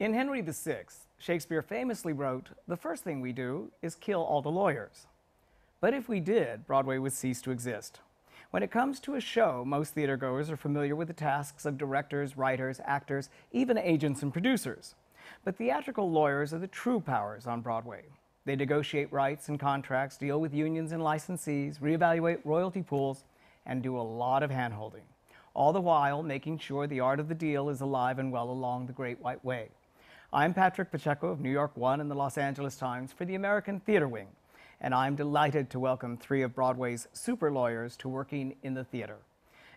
In Henry VI, Shakespeare famously wrote, "The first thing we do is kill all the lawyers." But if we did, Broadway would cease to exist. When it comes to a show, most theatergoers are familiar with the tasks of directors, writers, actors, even agents and producers. But theatrical lawyers are the true powers on Broadway. They negotiate rights and contracts, deal with unions and licensees, reevaluate royalty pools, and do a lot of handholding, all the while making sure the art of the deal is alive and well along the Great White Way. I'm Patrick Pacheco of New York One and the Los Angeles Times for the American Theatre Wing, and I'm delighted to welcome three of Broadway's super lawyers to working in the theater.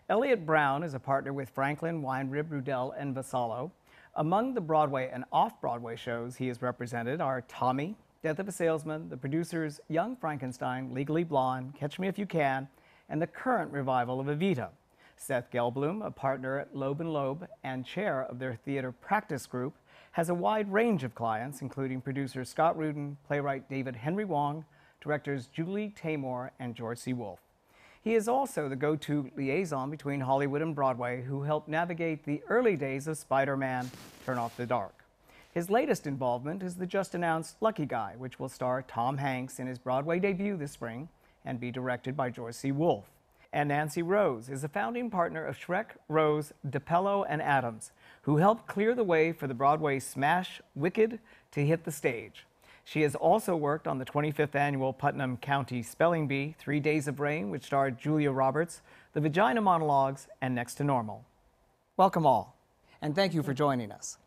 Elliot Brown is a partner with Franklin, Weinrib, Rudell, and Vassallo. Among the Broadway and off-Broadway shows he has represented are Tommy, Death of a Salesman, The Producers, Young Frankenstein, Legally Blonde, Catch Me If You Can, and the current revival of Evita. Seth Gelblum, a partner at Loeb & Loeb and chair of their theater practice group, has a wide range of clients, including producer Scott Rudin, playwright David Henry Hwang, directors Julie Taymor, and George C. Wolfe. He is also the go-to liaison between Hollywood and Broadway, who helped navigate the early days of Spider-Man, Turn Off the Dark. His latest involvement is the just-announced Lucky Guy, which will star Tom Hanks in his Broadway debut this spring and be directed by George C. Wolfe. And Nancy Rose is a founding partner of Shrek, Rose, DePello, and Adams, who helped clear the way for the Broadway smash Wicked to hit the stage. She has also worked on the 25th annual Putnam County Spelling Bee, 3 Days of Rain, which starred Julia Roberts, The Vagina Monologues, and Next to Normal. Welcome all, and thank you for joining us.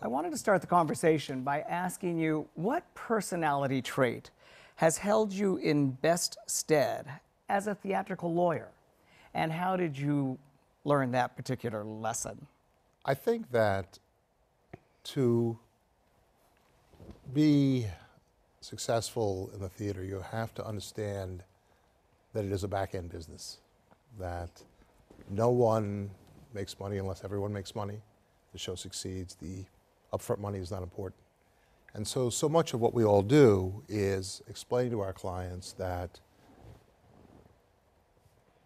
I wanted to start the conversation by asking you, what personality trait has held you in best stead as a theatrical lawyer, and how did you learn that particular lesson? I think that to be successful in the theater, you have to understand that it is a back-end business, that no one makes money unless everyone makes money. The show succeeds, the upfront money is not important. And so much of what we all do is explain to our clients that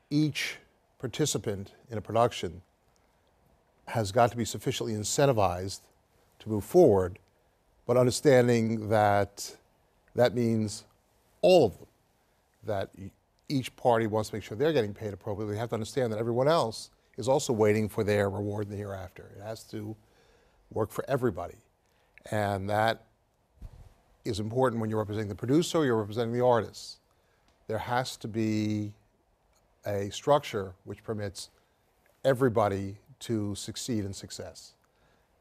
each participant in a production has got to be sufficiently incentivized to move forward, but understanding that that means all of them, that each party wants to make sure they're getting paid appropriately. They have to understand that everyone else is also waiting for their reward in the hereafter. It has to work for everybody. And that is important when you're representing the producer, you're representing the artist. There has to be a structure which permits everybody to succeed in success.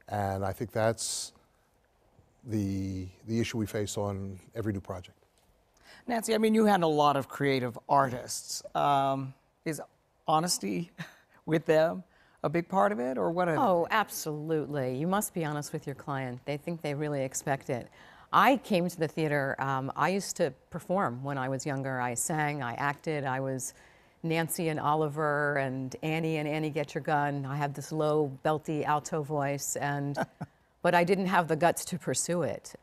And I think that's the issue we face on every new project. Nancy, I mean, you had a lot of creative artists. Is honesty with them a big part of it, or what? Oh, absolutely. You must be honest with your client. They think they really expect it. I came to the theater, I used to perform when I was younger. I sang, I acted, I was Nancy and Oliver and Annie Get Your Gun. I had this low, belty alto voice, and but I didn't have the guts to pursue it.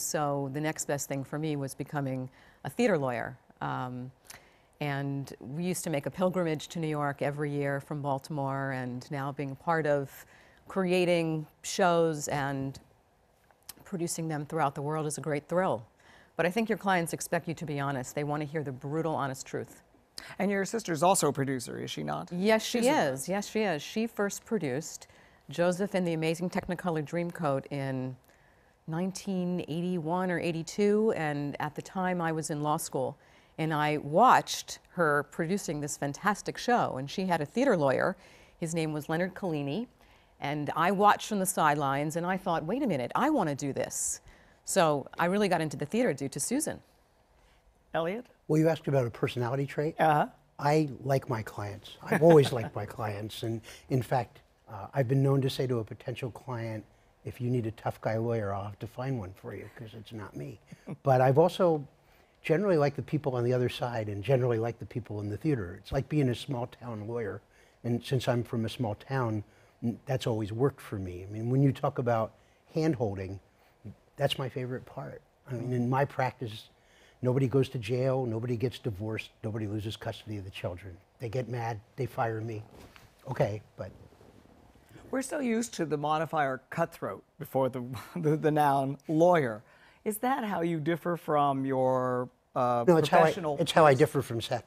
So the next best thing for me was becoming a theater lawyer. And we used to make a pilgrimage to New York every year from Baltimore, and now being part of creating shows and producing them throughout the world is a great thrill. But I think your clients expect you to be honest. They want to hear the brutal, honest truth. And your sister's also a producer, is she not? Yes, she is. Yes, she is. She first produced Joseph and the Amazing Technicolor Dreamcoat in 1981 or 82, and at the time I was in law school, and I watched her producing this fantastic show, and she had a theater lawyer. His name was Leonard Collini, and I watched from the sidelines, and I thought, wait a minute, I want to do this. So I really got into the theater due to Susan. Elliot? Well, you asked about a personality trait. Uh-huh. I like my clients. I've always liked my clients. And in fact, I've been known to say to a potential client, if you need a tough guy lawyer, I'll have to find one for you because it's not me. But I've also generally liked the people on the other side and generally liked the people in the theater. It's like being a small town lawyer. And since I'm from a small town, that's always worked for me. I mean, when you talk about hand-holding, that's my favorite part. I mean, in my practice, nobody goes to jail, nobody gets divorced, nobody loses custody of the children. They get mad, they fire me. Okay, but... We're so used to the modifier cutthroat before the noun lawyer. Is that how you differ from your no, professional? It's how I differ from Seth.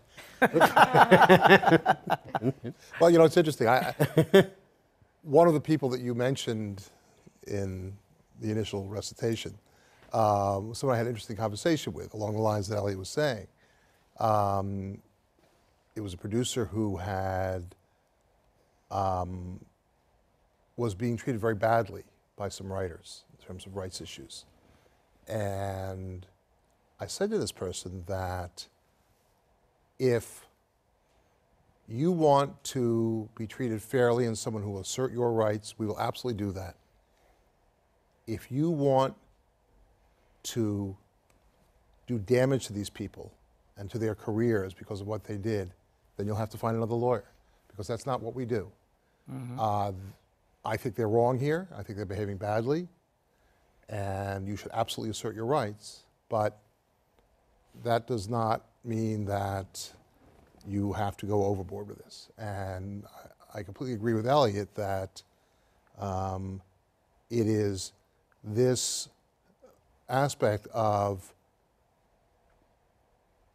Well, you know, it's interesting. One of the people that you mentioned in the initial recitation, someone I had an interesting conversation with along the lines that Elliot was saying. It was a producer who had was being treated very badly by some writers in terms of rights issues. And I said to this person that if you want to be treated fairly and someone who will assert your rights, we will absolutely do that. If you want to do damage to these people and to their careers because of what they did, then you'll have to find another lawyer, because that's not what we do. Mm-hmm. I think they're wrong here. I think they're behaving badly, and you should absolutely assert your rights, but that does not mean that you have to go overboard with this. And I completely agree with Elliot that it is this aspect of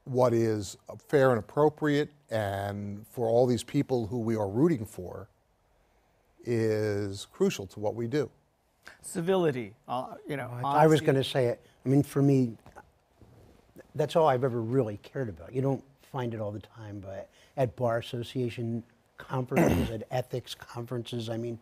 what is fair and appropriate, and for all these people who we are rooting for, is crucial to what we do. Civility, you know. I was going to say it. I mean, for me, that's all I've ever really cared about. You don't find it all the time, but at bar association conferences, at ethics conferences, I mean,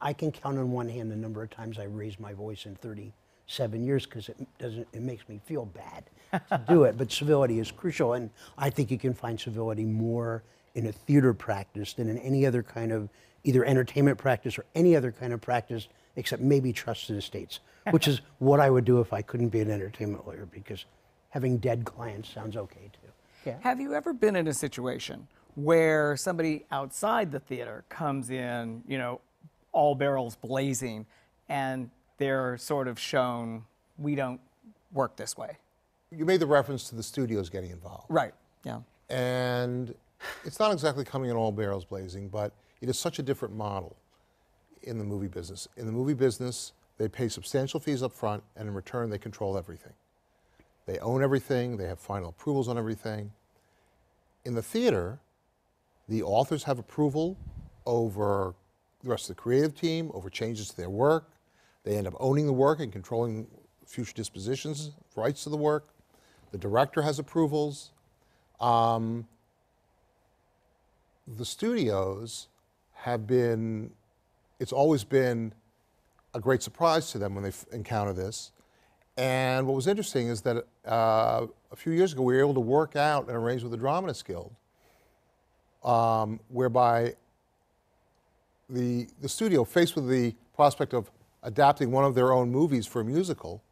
I can count on one hand the number of times I raised my voice in 37 years because it makes me feel bad to do it. But civility is crucial, and I think you can find civility more in a theater practice than in any other kind of either entertainment practice or any other kind of practice, except maybe trust to the states, which is what I would do if I couldn't be an entertainment lawyer, because having dead clients sounds okay too. Yeah. Have you ever been in a situation where somebody outside the theater comes in, you know, all barrels blazing, and they're sort of shown, we don't work this way? You made the reference to the studios getting involved. Right, yeah. And it's not exactly coming in all barrels blazing, but it is such a different model in the movie business. In the movie business, they pay substantial fees up front, and in return, they control everything. They own everything, they have final approvals on everything. In the theater, the authors have approval over the rest of the creative team, over changes to their work. They end up owning the work and controlling future dispositions, rights to the work. The director has approvals. The studios have been, it's always been a great surprise to them when they encounter this. And what was interesting is that a few years ago, we were able to work out and arrange with the Dramatist Guild, whereby the studio, faced with the prospect of adapting one of their own movies for a musical,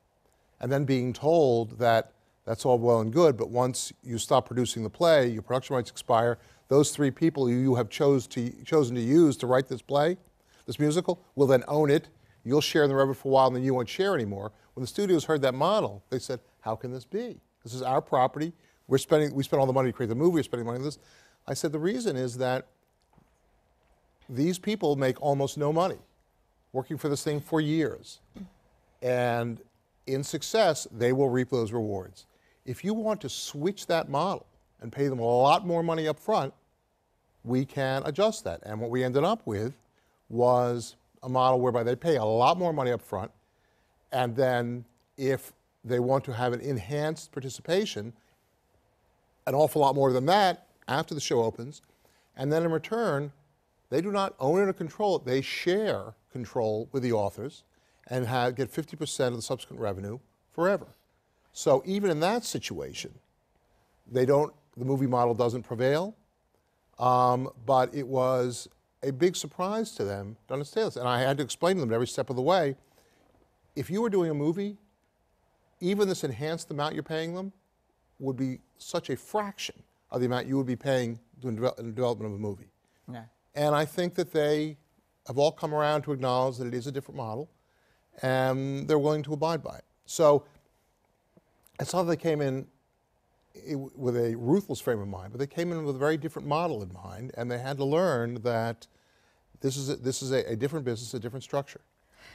and then being told that that's all well and good, but once you stop producing the play, your production rights expire, those three people you have chosen to use to write this play, this musical, will then own it. You'll share in the revenue for a while, and then you won't share anymore. When the studios heard that model, they said, how can this be? This is our property. We spent all the money to create the movie. We're spending money on this. I said, the reason is that these people make almost no money working for this thing for years. And in success, they will reap those rewards. If you want to switch that model and pay them a lot more money up front, we can adjust that. And what we ended up with was a model whereby they pay a lot more money up front, and then if they want to have an enhanced participation, an awful lot more than that after the show opens, and then in return, they do not own it or control it. They share control with the authors and get 50% of the subsequent revenue forever. So even in that situation, the movie model doesn't prevail, but it was a big surprise to them to understand this. And I had to explain to them every step of the way, if you were doing a movie, even this enhanced amount you're paying them would be such a fraction of the amount you would be paying in the development of a movie. Yeah. And I think that they have all come around to acknowledge that it is a different model, and they're willing to abide by it. So I saw they came in with a ruthless frame of mind, but they came in with a very different model in mind, and they had to learn that This is a different business, a different structure.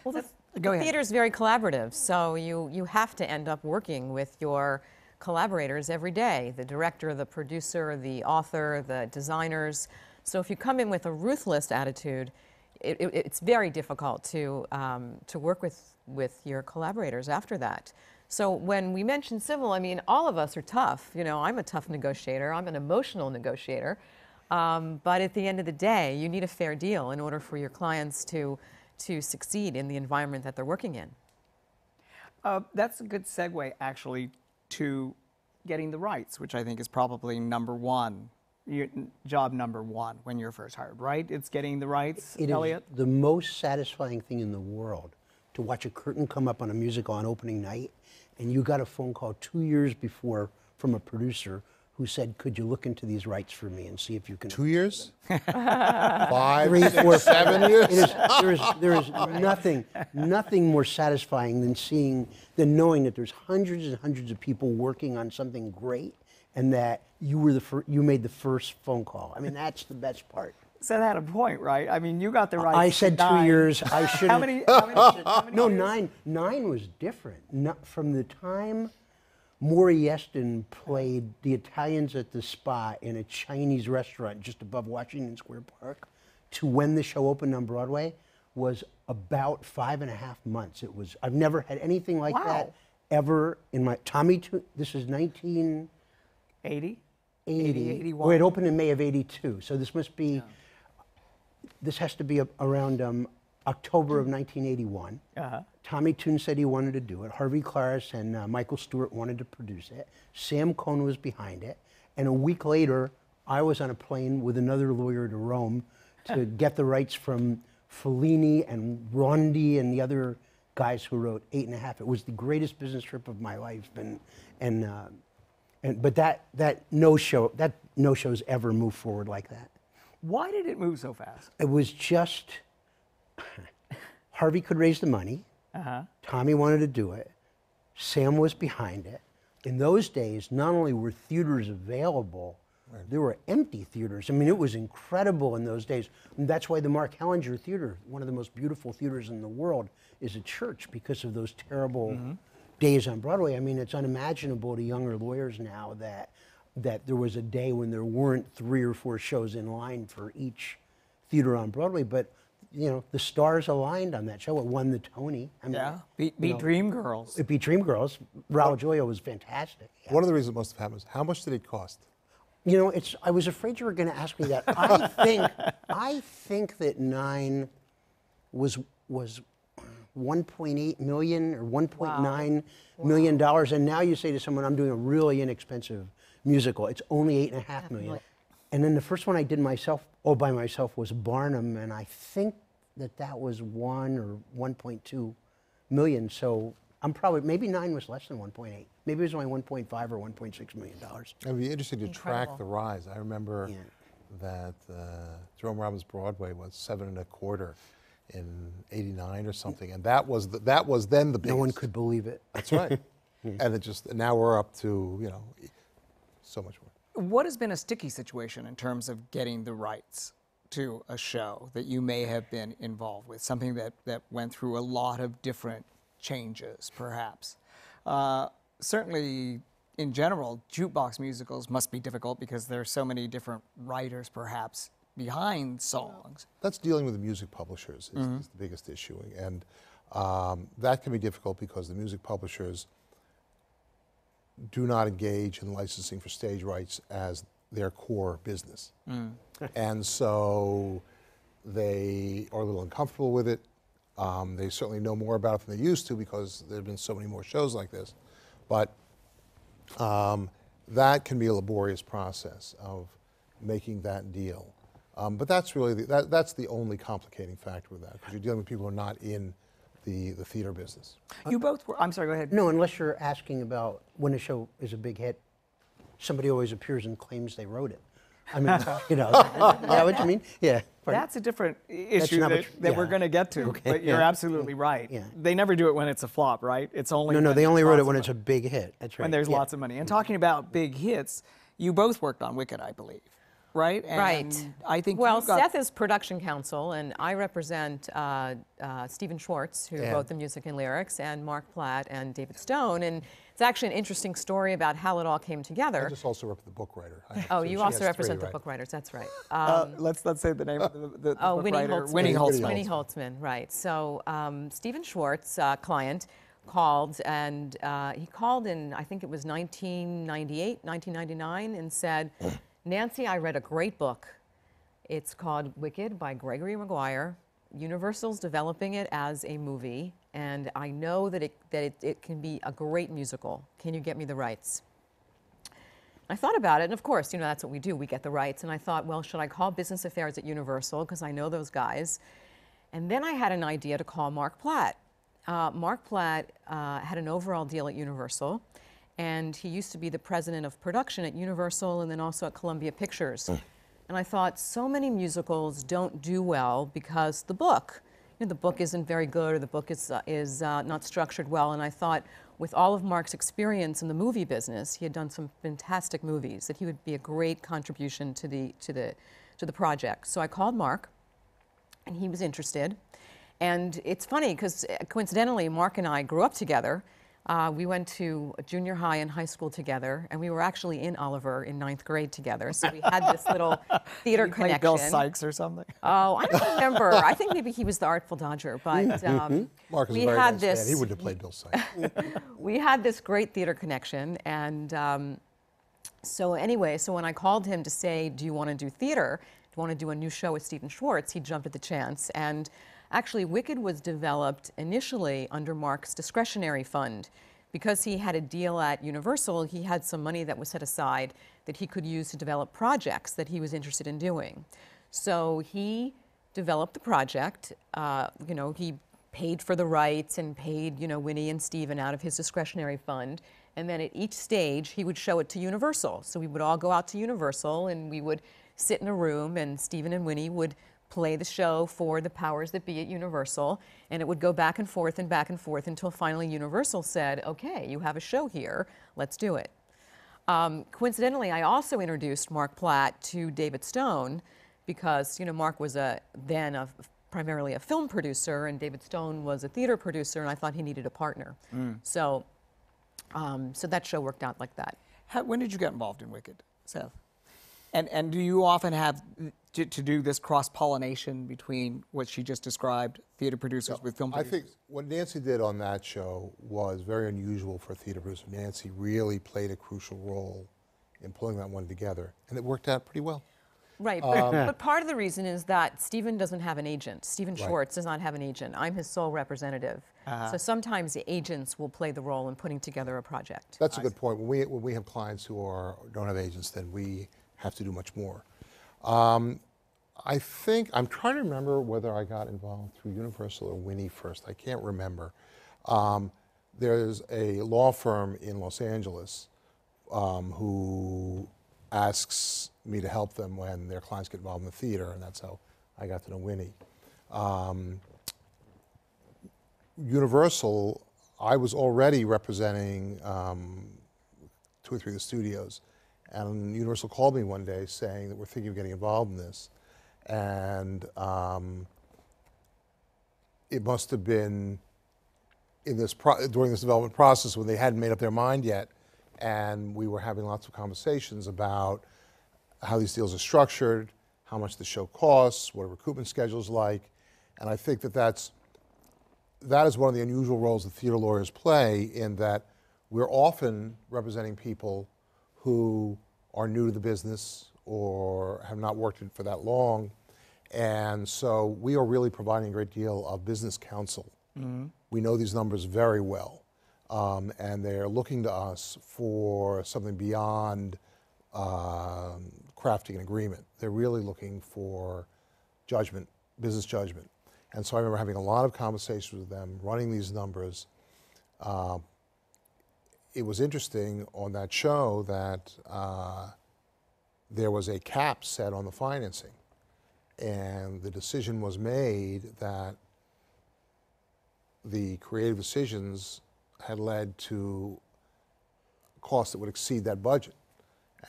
Well, the theater is very collaborative, so you have to end up working with your collaborators every day, the director, the producer, the author, the designers. So if you come in with a ruthless attitude, it's very difficult to work with your collaborators after that. So when we mention civil, I mean, all of us are tough. You know, I'm a tough negotiator. I'm an emotional negotiator. But at the end of the day, you need a fair deal in order for your clients to succeed in the environment that they're working in. That's a good segue, actually, to getting the rights, which I think is probably number one, job number one when you're first hired, right? It's getting the rights, Elliot? It is the most satisfying thing in the world to watch a curtain come up on a musical on opening night, and you got a phone call 2 years before from a producer who said, could you look into these rights for me and see if you can... 2 years? 5, 3, 4, 7 years? There is nothing more satisfying than knowing that there's hundreds and hundreds of people working on something great and that you were you made the first phone call. I mean, that's the best part. So that a point, right? I mean, you got the rights. I said 9 years. I shouldn't... How many no, years? Nine was different. Not from the time... Maury Yeston played The Italians at the Spa in a Chinese restaurant just above Washington Square Park to when the show opened on Broadway was about 5.5 months. It was, I've never had anything like that ever in my, Tommy Tune, this is 1980? 81. Well, it opened in May of 82. So this must be, this has to be around October of 1981. Tommy Tune said he wanted to do it. Harvey Klaris and Michael Stewart wanted to produce it. Sam Cohn was behind it. And a week later, I was on a plane with another lawyer to Rome to get the rights from Fellini and Rondi and the other guys who wrote Eight and a Half. It was the greatest business trip of my life. But that no show's ever moved forward like that. Why did it move so fast? It was just Harvey could raise the money. Tommy wanted to do it. Sam was behind it. In those days, not only were theaters available, there were empty theaters. I mean, it was incredible in those days. And that's why the Mark Hellinger Theater, one of the most beautiful theaters in the world, is a church because of those terrible days on Broadway. I mean, it's unimaginable to younger lawyers now that there was a day when there weren't 3 or 4 shows in line for each theater on Broadway. But you know, the stars aligned on that show. It won the Tony. I mean, beat Dreamgirls. It beat Dreamgirls. Raul Julia was fantastic. Yeah. One of the reasons it must have happened is, how much did it cost? You know, I was afraid you were going to ask me that. I think that Nine was $1.8 million or $1.9 million, and now you say to someone, I'm doing a really inexpensive musical. It's only $8.5 million. And then the first one I did all by myself was Barnum, and I think that was 1 or 1.2 million. So I'm probably, maybe Nine was less than 1.8. Maybe it was only $1.5 or $1.6 million. It'd be interesting to track the rise. I remember that Jerome Robbins Broadway was 7.25 in 89 or something, and that was then the biggest. No one could believe it. That's right. And it just, now we're up to, you know, so much more. What has been a sticky situation in terms of getting the rights to a show that you may have been involved with, something that went through a lot of different changes, perhaps? Certainly, in general, jukebox musicals must be difficult because there are so many different writers, perhaps, behind songs. That's dealing with the music publishers is the biggest issue. And that can be difficult because the music publishers do not engage in licensing for stage rights as their core business. And so they are a little uncomfortable with it. They certainly know more about it than they used to because there have been so many more shows like this. But that can be a laborious process of making that deal. But that's really that's the only complicating factor with that, because you're dealing with people who are not in the theater business. You both were, I'm sorry, go ahead. No, unless you're asking about when a show is a big hit, somebody always appears and claims they wrote it. I mean, you know, is that what you mean? Yeah. Pardon. That's a different issue that we're going to get to, but you're absolutely right. Yeah. They never do it when it's a flop, right? It's only No, they only wrote it when it's a big hit. That's right. When there's lots of money. And talking about big hits, you both worked on Wicked, I believe. right? And right. I think Seth is production counsel, and I represent Stephen Schwartz, who wrote the music and lyrics, and Mark Platt and David Stone. And it's actually an interesting story about how it all came together. I just also represent the book writer. Oh, so you also represent the book writers. That's right. Let's say the name of the book writer. Holtzman. Winnie Holtzman. Winnie Holtzman. Right. So Stephen Schwartz, client, called, and he called in, I think it was 1998, 1999, and said, Nancy, I read a great book. It's called Wicked by Gregory Maguire. Universal's developing it as a movie, and I know that it can be a great musical. Can you get me the rights? I thought about it, and of course, you know, that's what we do. We get the rights, and I thought, well, should I call Business Affairs at Universal, because I know those guys? And then I had an idea to call Mark Platt. Mark Platt had an overall deal at Universal, and he used to be the president of production at Universal and then also at Columbia Pictures. And I thought, so many musicals don't do well because the book, you know, the book isn't very good, or the book is not structured well. And I thought, with all of Mark's experience in the movie business, he had done some fantastic movies, that he would be a great contribution to the project. So I called Mark, and he was interested. And it's funny, because coincidentally, Mark and I grew up together. We went to junior high and high school together, and we were actually in Oliver in 9th grade together. So we had this little theater connection. Like Bill Sykes or something? Oh, I don't remember. I think maybe he was the Artful Dodger, but Mark is a very nice man. He wouldn't have played Bill Sykes. We had this great theater connection, and so anyway, so when I called him to say, do you want to do theater? Do you want to do a new show with Stephen Schwartz? He jumped at the chance, and actually, Wicked was developed initially under Mark's discretionary fund. Because he had a deal at Universal, he had some money that was set aside that he could use to develop projects that he was interested in doing. So he developed the project. You know, he paid for the rights and paid, you know, Winnie and Stephen out of his discretionary fund. And then at each stage, he would show it to Universal. So we would all go out to Universal, and we would sit in a room, and Stephen and Winnie would play the show for the powers that be at Universal, and it would go back and forth and back and forth until finally Universal said, okay, you have a show here, let's do it. Coincidentally, I also introduced Mark Platt to David Stone, because, you know, Mark was primarily a film producer, and David Stone was a theater producer, and I thought he needed a partner. So, so that show worked out like that. When did you get involved in Wicked, Seth? And do you often have to do this cross-pollination between what she just described, theater producers with film producers? I think what Nancy did on that show was very unusual for a theater producer. Nancy really played a crucial role in pulling that one together, and it worked out pretty well. Right, but part of the reason is that Stephen doesn't have an agent. Stephen Schwartz does not have an agent. I'm his sole representative. So sometimes the agents will play the role in putting together a project. That's a good point. When we have clients who don't have agents, then we have to do much more. I think, I'm trying to remember whether I got involved through Universal or Winnie first. I can't remember. There's a law firm in Los Angeles who asks me to help them when their clients get involved in the theater, and that's how I got to know Winnie. Universal, I was already representing 2 or 3 of the studios. And Universal called me one day saying that we're thinking of getting involved in this. And it must have been in this during this development process when they hadn't made up their mind yet. And we were having lots of conversations about how these deals are structured, how much the show costs, what a recruitment schedule's like. And I think that that is one of the unusual roles that theater lawyers play, in that we're often representing people who are new to the business or have not worked it for that long. And so we are really providing a great deal of business counsel. We know these numbers very well. And they're looking to us for something beyond crafting an agreement. They're really looking for judgment, business judgment. And so I remember having a lot of conversations with them, running these numbers. It was interesting on that show that there was a cap set on the financing, and the decision was made that the creative decisions had led to costs that would exceed that budget.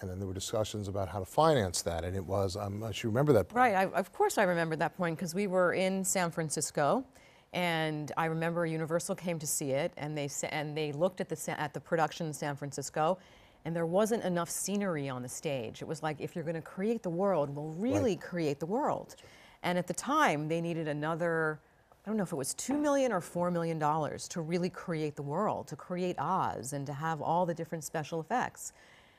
And then there were discussions about how to finance that, and it was, you remember that point. Right, of course I remember that point, because we were in San Francisco, and I remember Universal came to see it, and they looked at the production in San Francisco, and there wasn't enough scenery on the stage. It was like, if you're going to create the world, we'll really create the world. And at the time, they needed another, I don't know if it was $2 million or $4 million to really create the world, to create Oz, and to have all the different special effects.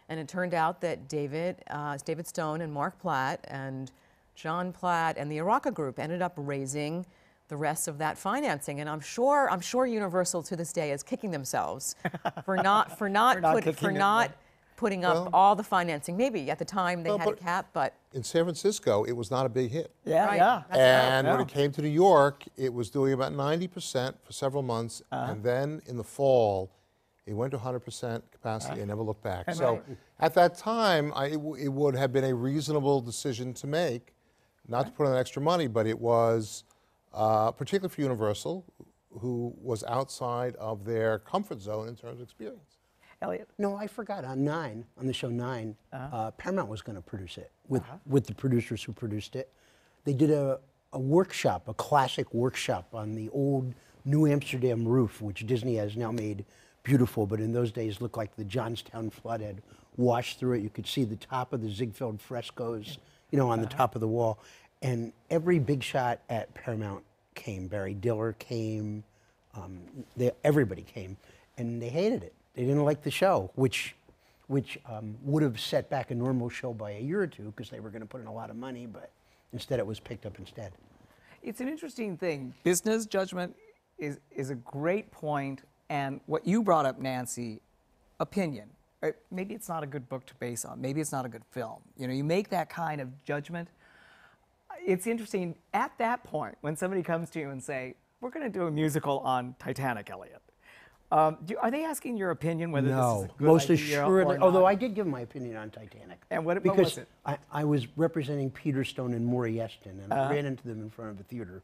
And it turned out that David Stone and Mark Platt and John Platt and the Araka group ended up raising the rest of that financing. And I'm sure Universal to this day is kicking themselves for not putting up all the financing. Maybe at the time they had a cap, but in San Francisco it was not a big hit. Yeah, right. And when it came to New York, it was doing about 90% for several months, and then in the fall, it went to 100% capacity and never looked back. So at that time, it would have been a reasonable decision to make, not to put on extra money, but it was, particularly for Universal, who was outside of their comfort zone in terms of experience. Elliot? No, I forgot, on Nine, on the show Nine, Paramount was gonna produce it with the producers who produced it. They did a workshop, a classic workshop on the old New Amsterdam roof, which Disney has now made beautiful, but in those days looked like the Johnstown flood had washed through it. You could see the top of the Ziegfeld frescoes, you know, on the top of the wall. And every big shot at Paramount came. Barry Diller came, everybody came, and they hated it. They didn't like the show, which would have set back a normal show by a year or two, because they were going to put in a lot of money, but instead it was picked up instead. It's an interesting thing. Business judgment is a great point. And what you brought up, Nancy, opinion. Maybe it's not a good book to base on. Maybe it's not a good film. You know, you make that kind of judgment. It's interesting, at that point, when somebody comes to you and say, we're going to do a musical on Titanic, Elliot. Are they asking your opinion whether this is a good idea or not? Although I did give my opinion on Titanic. And what was it? I was representing Peter Stone and Maury Yeston, and I ran into them in front of a theater.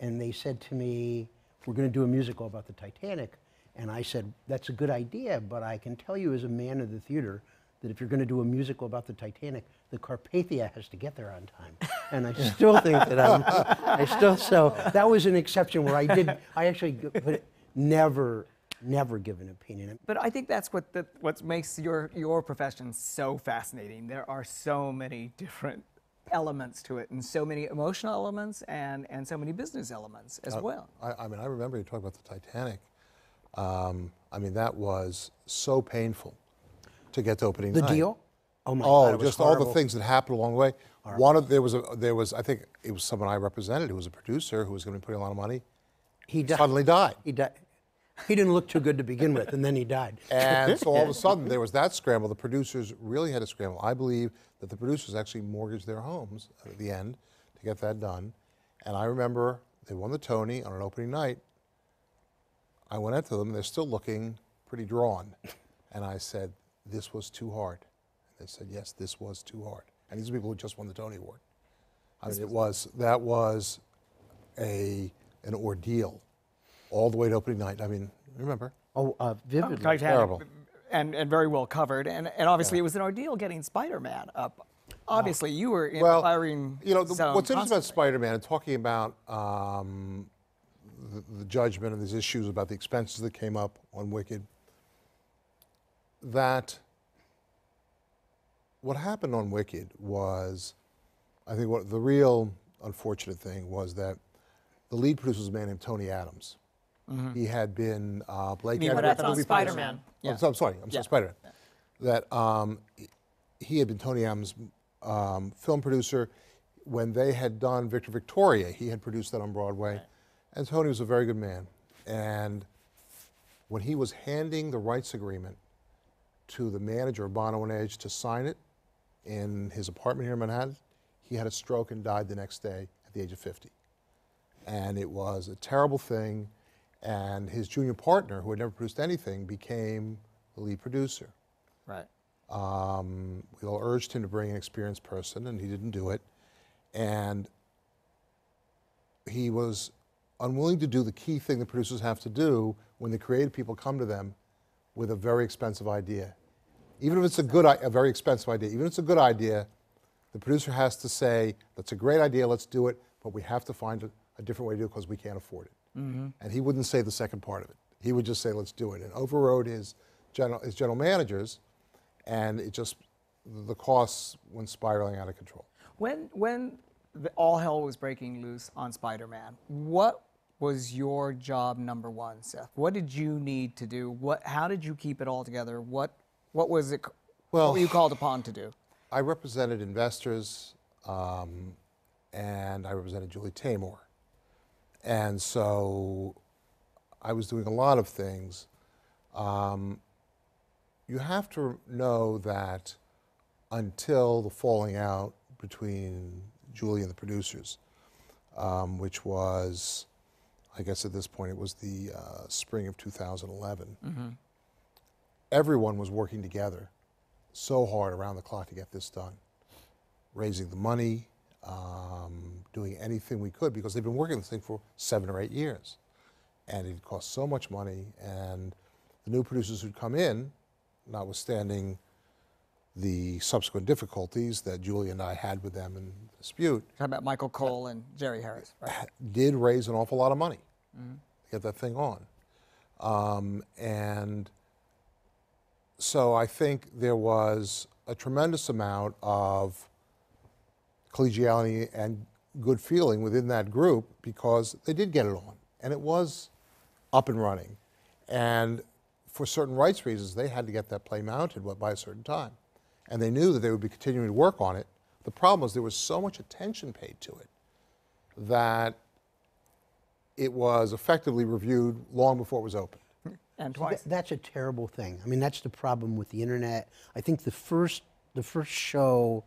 And they said to me, we're going to do a musical about the Titanic. And I said, that's a good idea, but I can tell you as a man of the theater that if you're going to do a musical about the Titanic, the Carpathia has to get there on time. And I still think that so that was an exception where I never give an opinion. But I think that's what makes your profession so fascinating. There are so many different elements to it, and so many emotional elements and so many business elements as well. I mean, I remember you talking about the Titanic. I mean, that was so painful to get to opening night. The deal? Oh my God! Oh, just horrible. All the things that happened along the way. Horrible. There was I think it was someone I represented who was a producer who was going to be putting a lot of money. He suddenly died. He died. He didn't look too good to begin with, and then he died. And so all of a sudden there was that scramble. The producers really had a scramble. I believe that the producers actually mortgaged their homes at the end to get that done. And I remember they won the Tony on an opening night. I went up to them, they're still looking pretty drawn. And I said, this was too hard. And they said, yes, this was too hard. And these are people who just won the Tony Award. I mean, that was an ordeal all the way to opening night. I mean, remember? Oh, vividly. Terrible. And very well covered. And obviously it was an ordeal getting Spider-Man up. Obviously you were in the firing zone. You know, what's interesting about Spider-Man and talking about the judgment and these issues about the expenses that came up on Wicked, that what happened on Wicked was, I think what the real unfortunate thing was that the lead producer was a man named Tony Adams. Mm-hmm. He had been Blake Edwards. That's Spider-Man. Yeah. Oh, I'm sorry, Spider-Man. Yeah. That he had been Tony Adams' film producer. When they had done Victor Victoria, he had produced that on Broadway. Right. And Tony was a very good man. And when he was handing the rights agreement to the manager of Bono and Edge to sign it in his apartment here in Manhattan, he had a stroke and died the next day at the age of 50. And it was a terrible thing. And his junior partner, who had never produced anything, became the lead producer. Right. We all urged him to bring an experienced person, and he didn't do it. And he was unwilling to do the key thing the producers have to do when the creative people come to them with a very expensive idea. even if it's a good, a very expensive idea, even if it's a good idea, the producer has to say, that's a great idea, let's do it, but we have to find a different way to do it because we can't afford it. Mm-hmm. And he wouldn't say the second part of it. He would just say, let's do it, and overrode his general managers, and it just, the costs went spiraling out of control. When all hell was breaking loose on Spider-Man, what was your job number one, Seth? What did you need to do? How did you keep it all together? What was it? Well, what were you called upon to do? I represented investors, and I represented Julie Taymor, and so I was doing a lot of things. You have to know that until the falling out between Julie and the producers, which was, I guess at this point, it was the spring of 2011. Mm-hmm. Everyone was working together so hard around the clock to get this done, raising the money, doing anything we could, because they've been working on this thing for 7 or 8 years. And it cost so much money, and the new producers who'd come in, notwithstanding the subsequent difficulties that Julie and I had with them in the dispute. Talking about Michael Cole and Jerry Harris, right? Did raise an awful lot of money to get that thing on. And so I think there was a tremendous amount of collegiality and good feeling within that group, because they did get it on, and it was up and running. And for certain rights reasons, they had to get that play mounted by a certain time. And they knew that they would be continuing to work on it. The problem was there was so much attention paid to it that it was effectively reviewed long before it was opened. And twice. That's a terrible thing. I mean, that's the problem with the internet. I think the first show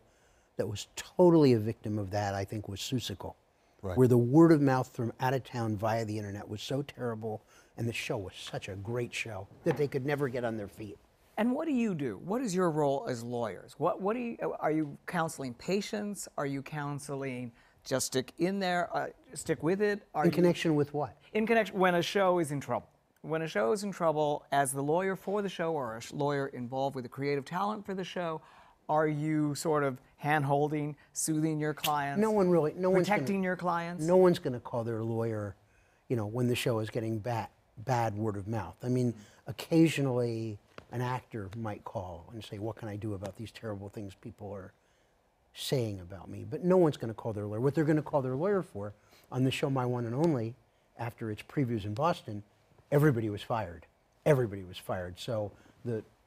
that was totally a victim of that, I think, was Seussical, right, where the word of mouth from out of town via the internet was so terrible, and the show was such a great show that they could never get on their feet. And what do you do? What is your role as lawyers? What do you, are you counseling patients? Are you counseling, just stick in there, stick with it? Are in connection you, with what? In connection, when a show is in trouble. When a show is in trouble, as the lawyer for the show or a lawyer involved with the creative talent for the show, are you sort of hand-holding, soothing your clients? No one really, protecting your clients? No one's gonna call their lawyer, you know, when the show is getting bad word of mouth. I mean, occasionally, an actor might call and say, what can I do about these terrible things people are saying about me? But no one's going to call their lawyer. What they're going to call their lawyer for, on the show My One and Only, after its previews in Boston, everybody was fired. Everybody was fired. So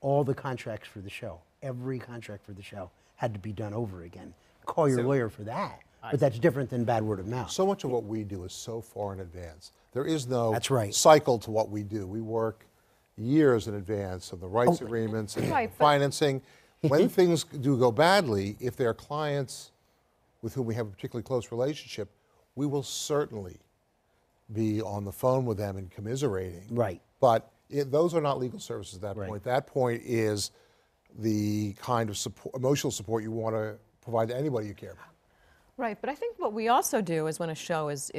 all the contracts for the show, every contract for the show had to be done over again. Call your lawyer for that. But that's different than bad word of mouth. So much of what we do is so far in advance. There is no cycle to what we do. We work years in advance of the rights agreements and financing. When things do go badly, if there are clients with whom we have a particularly close relationship, we will certainly be on the phone with them and commiserating. Right. But those are not legal services at that point. That point is the kind of support, emotional support you want to provide to anybody you care about. Right, but I think what we also do is when a show is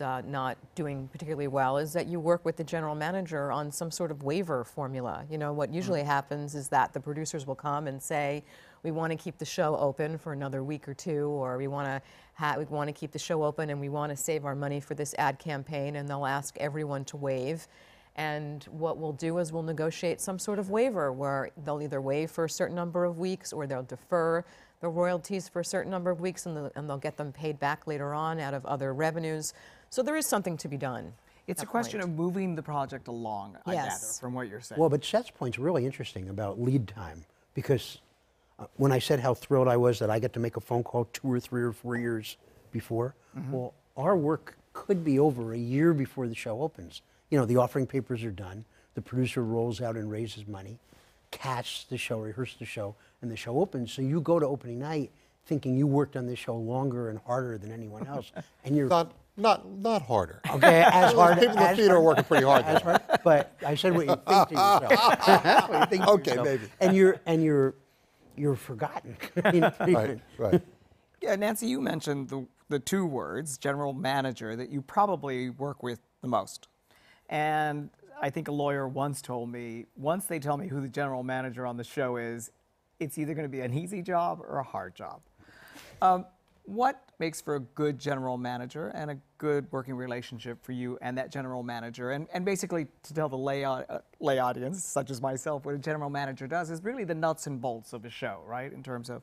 not doing particularly well is that you work with the general manager on some sort of waiver formula. You know, what usually happens is that the producers will come and say, we want to keep the show open for another week or two, or we want to keep the show open and we want to save our money for this ad campaign, and they'll ask everyone to waive. And what we'll do is we'll negotiate some sort of waiver where they'll either waive for a certain number of weeks or they'll defer the royalties for a certain number of weeks, and they'll get them paid back later on out of other revenues. So there is something to be done. It's a question of moving the project along, I gather, from what you're saying. Well, but Seth's point's really interesting about lead time, because when I said how thrilled I was that I got to make a phone call 2 or 3 or 4 years before, well, our work could be over a year before the show opens. You know, the offering papers are done, the producer rolls out and raises money, casts the show, rehearsed the show, and the show opens. So you go to opening night thinking you worked on this show longer and harder than anyone else, and you're not harder. Okay, as hard. People in the theater are working pretty hard. As hard, but I said what you think to yourself. What you think to yourself. Maybe. And you're forgotten. Right. Yeah, Nancy, you mentioned the two words, general manager, that you probably work with the most, and I think a lawyer once told me, once they tell me who the general manager on the show is, it's either going to be an easy job or a hard job. What makes for a good general manager and a good working relationship for you and that general manager? And basically, to tell the lay audience, such as myself, what a general manager does is really the nuts and bolts of a show, right, in terms of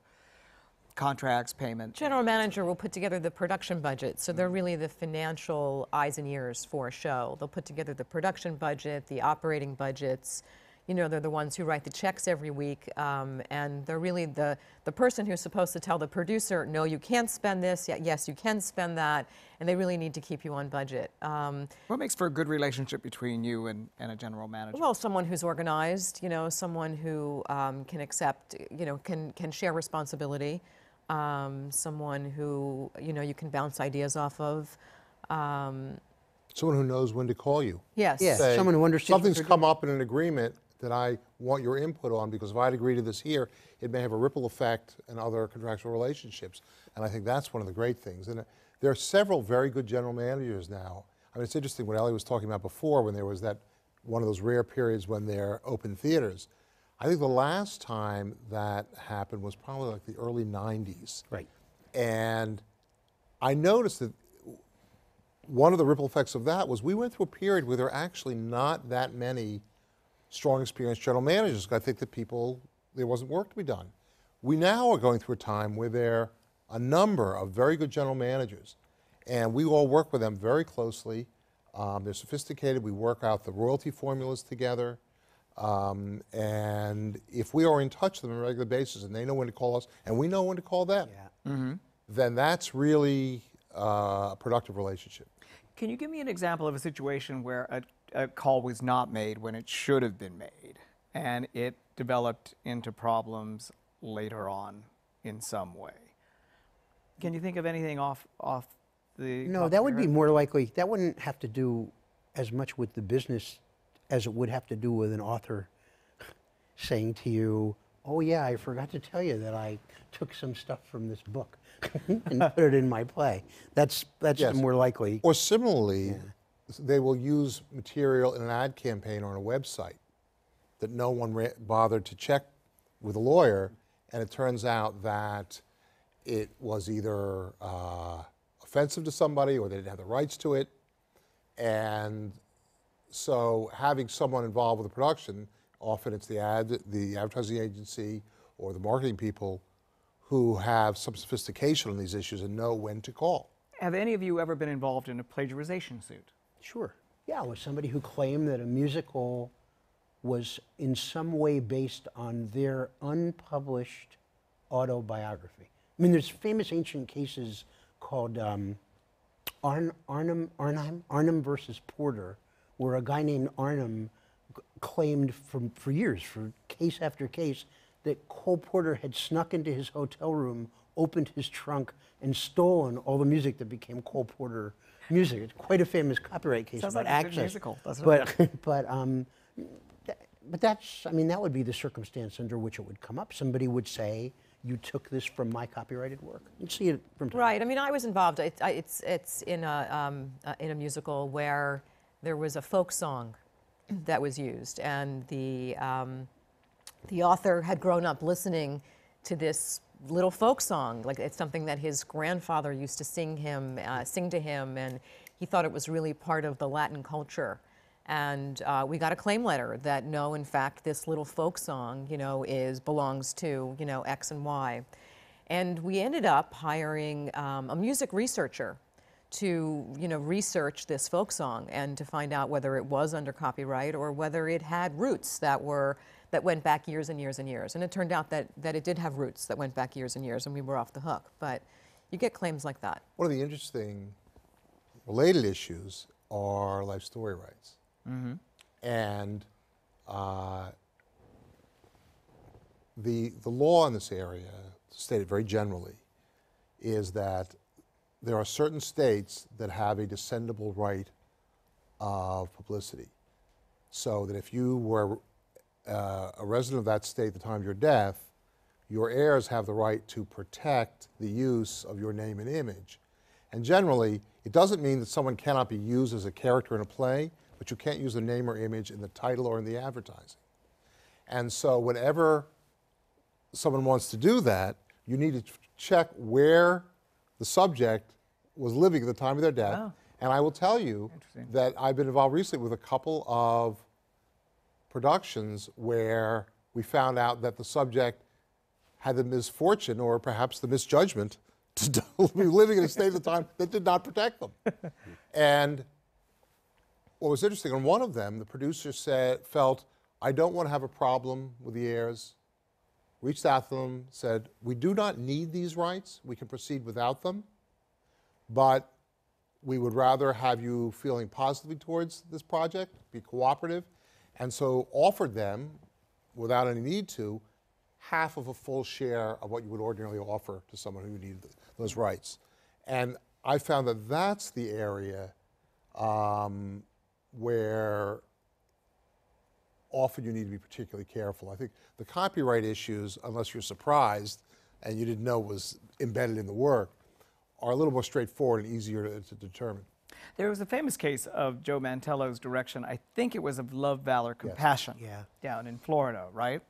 contracts, payment. General manager will put together the production budget, so they're really the financial eyes and ears for a show. They'll put together the production budget, the operating budgets. You know, they're the ones who write the checks every week, and they're really the person who's supposed to tell the producer, no, you can't spend this, yes, you can spend that, and they really need to keep you on budget. What makes for a good relationship between you and a general manager? Well, someone who's organized, you know, someone who can accept, you know, can share responsibility, someone who, you know, you can bounce ideas off of. Someone who knows when to call you. Yes. Yes. Say, someone who understands. Something's come up in an agreement that I want your input on, because if I'd agree to this here, it may have a ripple effect in other contractual relationships. And I think that's one of the great things. And there are several very good general managers now. I mean, it's interesting what Ellie was talking about before, when there was that one of those rare periods when they're open theaters. I think the last time that happened was probably like the early 90s. Right. And I noticed that one of the ripple effects of that was we went through a period where there were actually not that many strong, experienced general managers. I think that there wasn't work to be done. We now are going through a time where there are a number of very good general managers, and we all work with them very closely. They're sophisticated. We work out the royalty formulas together. And if we are in touch with them on a regular basis, and they know when to call us, and we know when to call them, yeah. Mm-hmm. Then that's really a productive relationship. Can you give me an example of a situation where a call was not made when it should have been made, and it developed into problems later on in some way? Can you think of anything off the... No, that would be more likely. That wouldn't have to do as much with the business as it would have to do with an author saying to you, oh yeah, I forgot to tell you that I took some stuff from this book and put it in my play. That's yes. More likely. Or similarly, yeah. They will use material in an ad campaign or on a website that no one bothered to check with a lawyer, and it turns out that it was either offensive to somebody or they didn't have the rights to it. And so having someone involved with the production, often it's the advertising agency or the marketing people who have some sophistication on these issues and know when to call. Have any of you ever been involved in a plagiarization suit? Sure. Yeah, it was somebody who claimed that a musical was in some way based on their unpublished autobiography. I mean, there's famous ancient cases called Arnhem versus Porter, where a guy named Arnhem claimed for years, for case after case, that Cole Porter had snuck into his hotel room, opened his trunk, and stolen all the music that became Cole Porter music. It's quite a famous copyright case. Sounds about like access. A musical. That's what but that's, I mean, that would be the circumstance under which it would come up. Somebody would say, you took this from my copyrighted work. You'd see it from time. Right. I mean, I was involved. It's in a musical where there was a folk song that was used, and the author had grown up listening to this little folk song. Like, it's something that his grandfather used to sing to him, and he thought it was really part of the Latin culture. And we got a claim letter that no, in fact, this little folk song, you know, belongs to, you know, X and Y. And we ended up hiring a music researcher to, you know, research this folk song and to find out whether it was under copyright or whether it had roots that went back years and years and years. And it turned out that it did have roots that went back years and years, and we were off the hook. But you get claims like that. One of the interesting related issues are life story rights. Mm-hmm. And the law in this area, stated very generally, is that there are certain states that have a descendable right of publicity. So that if you were a resident of that state at the time of your death, your heirs have the right to protect the use of your name and image. And generally, it doesn't mean that someone cannot be used as a character in a play, but you can't use the name or image in the title or in the advertising. And so whenever someone wants to do that, you need to check where the subject was living at the time of their death. Oh. And I will tell you that I've been involved recently with a couple of productions where we found out that the subject had the misfortune or perhaps the misjudgment to be living in a state of the time that did not protect them. And what was interesting, on one of them, the producer said, felt, I don't want to have a problem with the heirs, reached out to them, said, we do not need these rights, we can proceed without them, but we would rather have you feeling positively towards this project, be cooperative, and so offered them, without any need to, half of a full share of what you would ordinarily offer to someone who needed those rights. And I found that that's the area where often you need to be particularly careful. I think the copyright issues, unless you're surprised and you didn't know was embedded in the work, are a little more straightforward and easier to determine. There was a famous case of Joe Mantello's direction, I think it was of Love, Valor, Compassion, yes. Yeah. Down in Florida, right?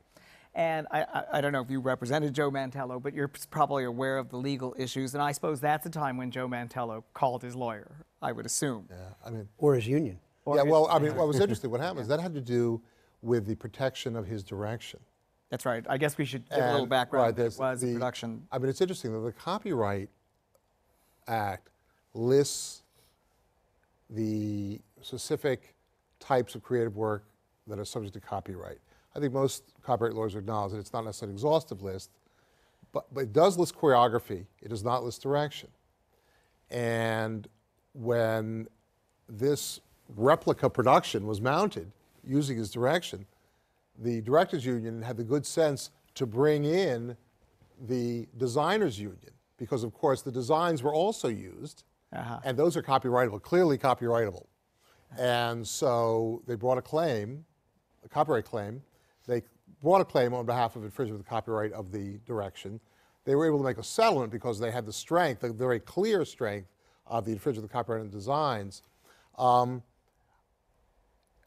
And I don't know if you represented Joe Mantello, but you're probably aware of the legal issues, and I suppose that's the time when Joe Mantello called his lawyer, I would assume. Yeah, I mean, or his union. Or yeah, his, well, I mean, what was interesting, what happened is that had to do with the protection of his direction. That's right. I guess we should give a little background. Right, was the production. I mean, it's interesting that the Copyright Act lists the specific types of creative work that are subject to copyright. I think most copyright lawyers acknowledge that it's not necessarily an exhaustive list, but it does list choreography. It does not list direction. And when this replica production was mounted using his direction, the directors' union had the good sense to bring in the designers' union, because of course the designs were also used, and those are copyrightable, clearly copyrightable. And so they brought a claim, a copyright claim. They brought a claim on behalf of infringement of the copyright of the direction. They were able to make a settlement because they had the strength, the very clear strength of the infringement of the copyright and designs.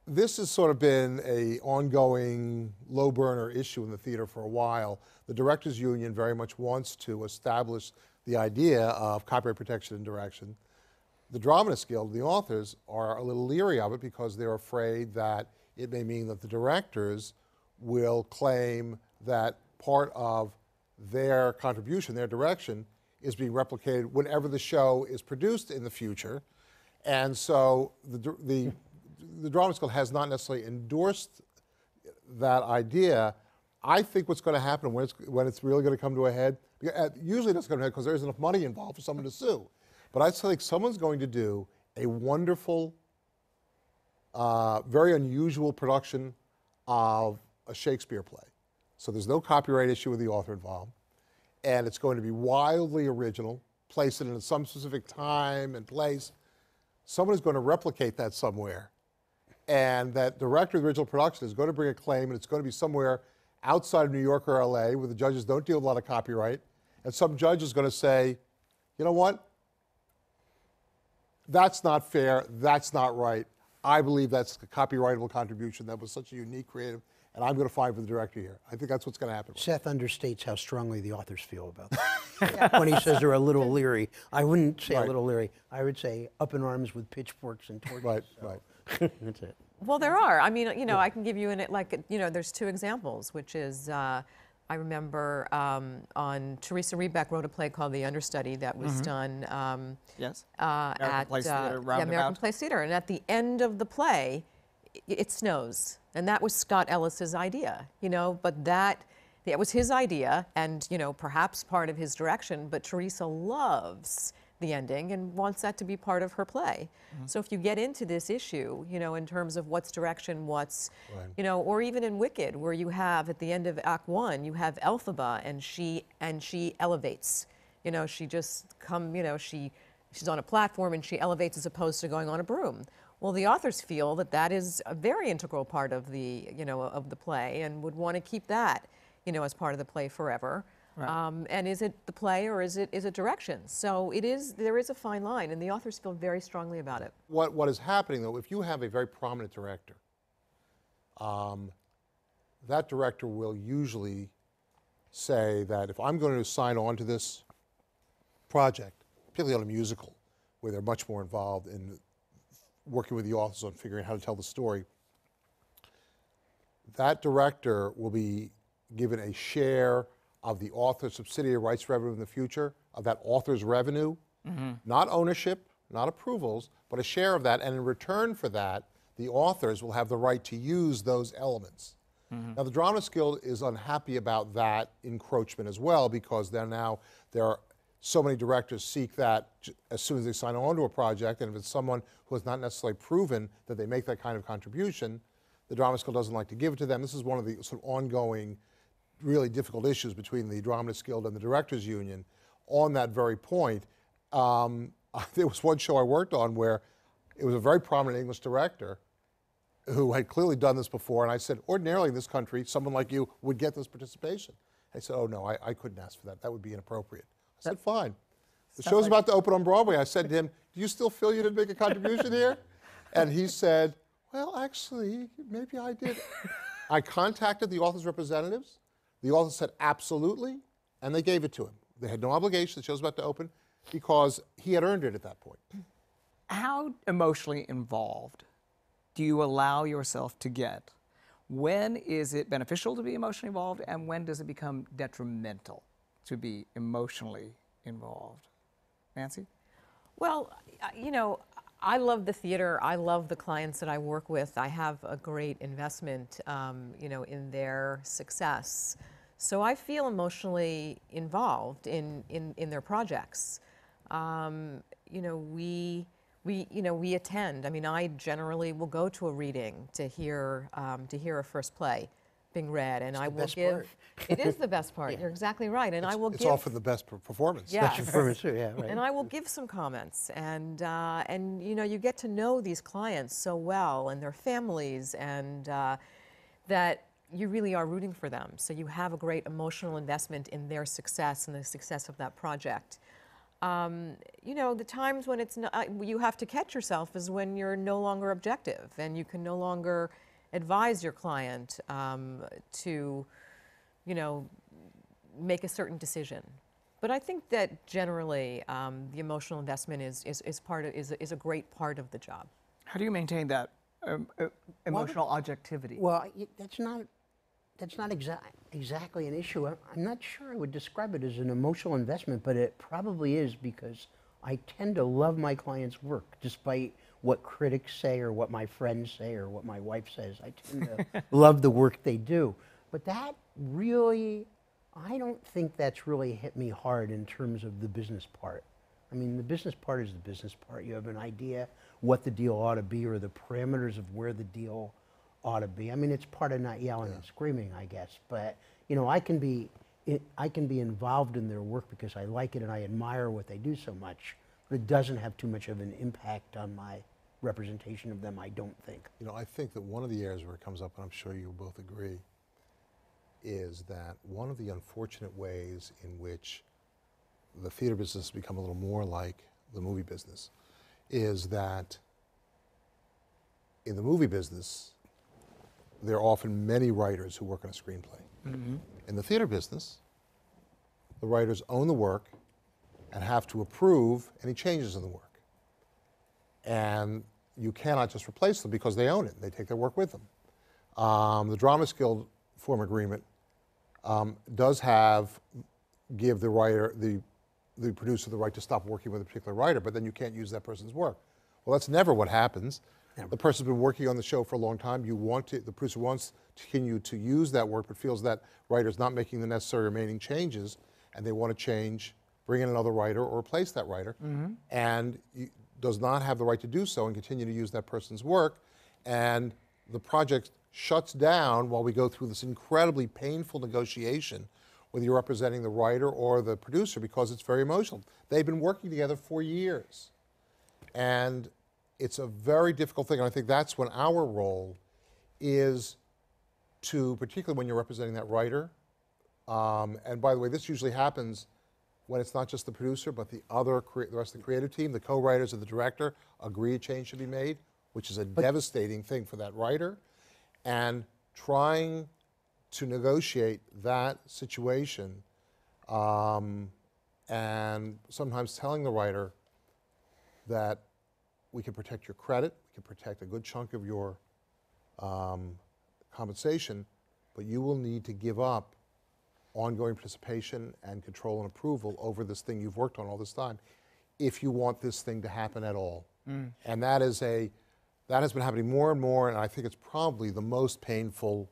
This has sort of been an ongoing low burner issue in the theater for a while. The directors' union very much wants to establish the idea of copyright protection and direction. The Dramatist Guild, the authors, are a little leery of it because they're afraid that it may mean that the directors will claim that part of their contribution, their direction, is being replicated whenever the show is produced in the future. And so the Dramatist Guild has not necessarily endorsed that idea. I think what's going to happen when it's really going to come to a head, usually it doesn't come to a head because there isn't enough money involved for someone to sue. But I think someone's going to do a wonderful, very unusual production of a Shakespeare play. So there's no copyright issue with the author involved. And it's going to be wildly original, place it in some specific time and place. Someone is going to replicate that somewhere. And that director of the original production is going to bring a claim, and it's going to be somewhere outside of New York or LA where the judges don't deal with a lot of copyright. And some judge is going to say, you know what? That's not fair. That's not right. I believe that's a copyrightable contribution that was such a unique creative, and I'm going to fight for the director here. I think that's what's going to happen. Seth understates how strongly the authors feel about that. When he says they're a little leery, I wouldn't say a little leery. I would say up in arms with pitchforks and torches. Right, so. Right. That's it. Well, there are. I mean, you know, yeah. I can give you there's two examples, which is I remember on Teresa Rebeck wrote a play called The Understudy that was done American Place Theater, and at the end of the play, it snows, and that was Scott Ellis's idea, you know. But that was his idea, and you know, perhaps part of his direction. But Teresa loves the ending and wants that to be part of her play. So if you get into this issue, you know, in terms of what's direction, what's, you know, or even in Wicked, where you have at the end of Act One, you have Elphaba, and she elevates. You know, she's on a platform and she elevates as opposed to going on a broom. Well, the authors feel that that is a very integral part of the play and would want to keep that, you know, as part of the play forever. Right. And is it the play or is it direction? So it is, there is a fine line, and the authors feel very strongly about it. What is happening, though, if you have a very prominent director, that director will usually say that if I'm going to sign on to this project, particularly on a musical, where they're much more involved in working with the authors on figuring out how to tell the story, that director will be given a share of the author's subsidiary rights revenue in the future, of that author's revenue, not ownership, not approvals, but a share of that, and in return for that, the authors will have the right to use those elements. Now, the Dramatist Guild is unhappy about that encroachment as well, because there are so many directors seek that as soon as they sign on to a project, and if it's someone who has not necessarily proven that they make that kind of contribution, the Dramatist Guild doesn't like to give it to them. This is one of the sort of ongoing really difficult issues between the Dramatist Guild and the Directors Union on that very point. There was one show I worked on where it was a very prominent English director who had clearly done this before, and I said, ordinarily in this country, someone like you would get this participation. I said, oh no, I couldn't ask for that. That would be inappropriate. I said, fine. The show's about to open on Broadway. I said to him, do you still feel you didn't make a contribution here? And he said, well, actually, maybe I did. I contacted the author's representatives. The author said, absolutely, and they gave it to him. They had no obligation, the show's about to open, because he had earned it at that point. How emotionally involved do you allow yourself to get? When is it beneficial to be emotionally involved, and when does it become detrimental to be emotionally involved? Nancy? Well, you know, I love the theater. I love the clients that I work with. I have a great investment, you know, in their success. So I feel emotionally involved in their projects. You know, we attend. I mean, I generally will go to a reading to hear a first play being read, and I will give. It is the best part. Yeah. You're exactly right, and I will give. It's often the best performance. Yes. Best performance, too. Yeah, right. And I will give some comments, and you know, you get to know these clients so well and their families, and that you really are rooting for them. So you have a great emotional investment in their success and the success of that project. You know, the times when it's not, you have to catch yourself is when you're no longer objective and you can no longer advise your client to, you know, make a certain decision. But I think that generally the emotional investment is a great part of the job. How do you maintain that emotional objectivity? Well, that's not exactly an issue. I'm not sure I would describe it as an emotional investment, but it probably is, because I tend to love my clients' work despite what critics say or what my friends say or what my wife says. I tend to love the work they do. But that really, I don't think that's really hit me hard in terms of the business part. I mean, the business part is the business part. You have an idea what the deal ought to be or the parameters of where the deal ought to be. I mean, it's part of not yelling and screaming, I guess. But, you know, I can be involved in their work because I like it and I admire what they do so much. But it doesn't have too much of an impact on my representation of them, I don't think. You know, I think that one of the areas where it comes up, and I'm sure you both agree, is that one of the unfortunate ways in which the theater business has become a little more like the movie business is that in the movie business, there are often many writers who work on a screenplay. In the theater business, the writers own the work and have to approve any changes in the work. And you cannot just replace them because they own it. They take their work with them. The Dramatist Guild form agreement does give the writer, the producer, the right to stop working with a particular writer, but then you can't use that person's work. Well, that's never what happens. Never. The person's been working on the show for a long time. The producer wants to continue to use that work, but feels that writer's not making the necessary remaining changes, and they want to bring in another writer or replace that writer, and does not have the right to do so and continue to use that person's work, and the project shuts down while we go through this incredibly painful negotiation whether you're representing the writer or the producer, because it's very emotional. They've been working together for years, and it's a very difficult thing, and I think that's when our role is to, particularly when you're representing that writer And by the way, this usually happens when it's not just the producer, but the other, the rest of the creative team, the co-writers or the director agree a change should be made, which is a devastating thing for that writer. And trying to negotiate that situation, and sometimes telling the writer that we can protect your credit, we can protect a good chunk of your compensation, but you will need to give up ongoing participation and control and approval over this thing you've worked on all this time if you want this thing to happen at all. Mm. And that is a, that has been happening more and more, and I think it's probably the most painful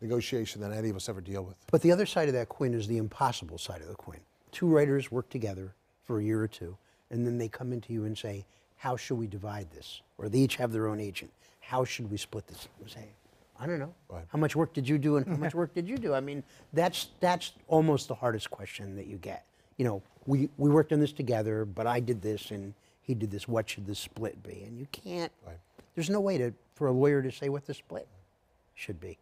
negotiation that any of us ever deal with. But the other side of that coin is the impossible side of the coin. Two writers work together for a year or two, and then they come into you and say, how should we divide this? Or they each have their own agent. How should we split this? We say, I don't know. Right. How much work did you do and how much work did you do? I mean, that's almost the hardest question that you get. You know, we worked on this together, but I did this and he did this. What should the split be? And you can't, right. There's no way to, for a lawyer to say what the split should be.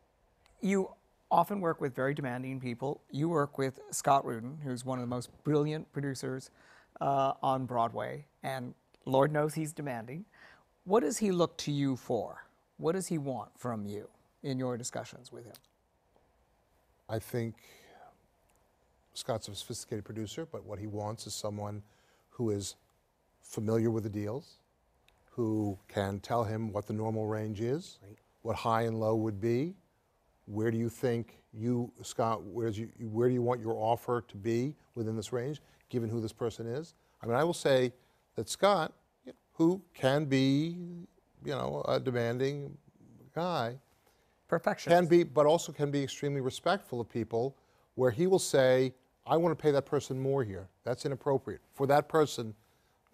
You often work with very demanding people. You work with Scott Rudin, who's one of the most brilliant producers on Broadway, and Lord knows he's demanding. What does he look to you for? What does he want from you in your discussions with him? I think Scott's a sophisticated producer, but what he wants is someone who is familiar with the deals, who can tell him what the normal range is, right. What high and low would be, where do you think you, Scott, where do you want your offer to be within this range, given who this person is? I mean, I will say that Scott, who can be, you know, a demanding guy, perfectionist, can be, but also can be extremely respectful of people, where he will say, I want to pay that person more here. That's inappropriate. For that person,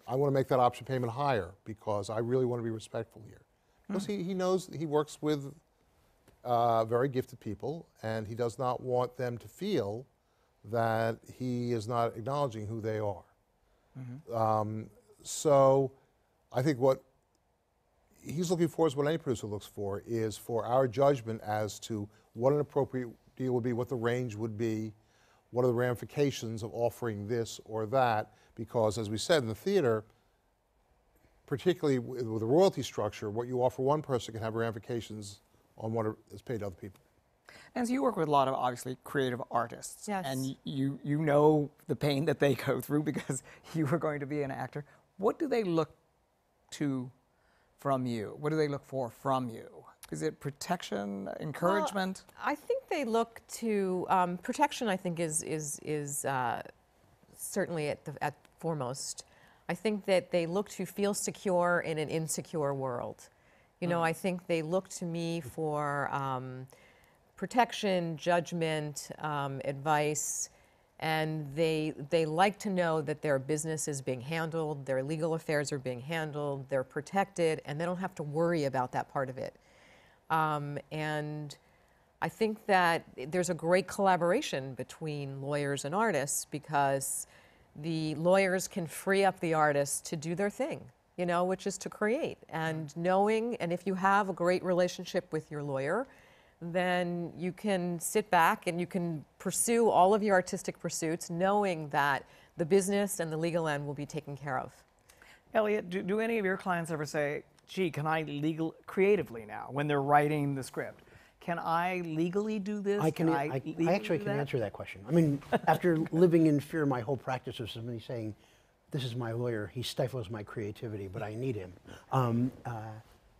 I want to make that option payment higher because I really want to be respectful here. Because he knows he works with very gifted people, and he does not want them to feel that he is not acknowledging who they are. Mm-hmm. So I think what he's looking for is what any producer looks for, is for our judgment as to what an appropriate deal would be, what the range would be, what are the ramifications of offering this or that, because as we said in the theater, particularly with the royalty structure, what you offer one person can have ramifications on what is paid to other people. And so you work with a lot of, obviously, creative artists. Yes. And you know the pain that they go through because you were going to be an actor. What do they look to from you? What do they look for from you? Is it protection, encouragement? I think they look to protection. I think is certainly at foremost. I think that they look to feel secure in an insecure world. You know, I think they look to me for protection, judgment, advice, and they like to know that their business is being handled, their legal affairs are being handled, they're protected, and they don't have to worry about that part of it. And I think that there's a great collaboration between lawyers and artists because the lawyers can free up the artists to do their thing, you know, which is to create. And knowing, and if you have a great relationship with your lawyer, then you can sit back and you can pursue all of your artistic pursuits knowing that the business and the legal end will be taken care of. Elliot, do any of your clients ever say, gee, can I creatively now, when they're writing the script, can I legally do this? I actually can answer that question. I mean, after living in fear my whole practice of somebody saying, this is my lawyer, he stifles my creativity, but I need him.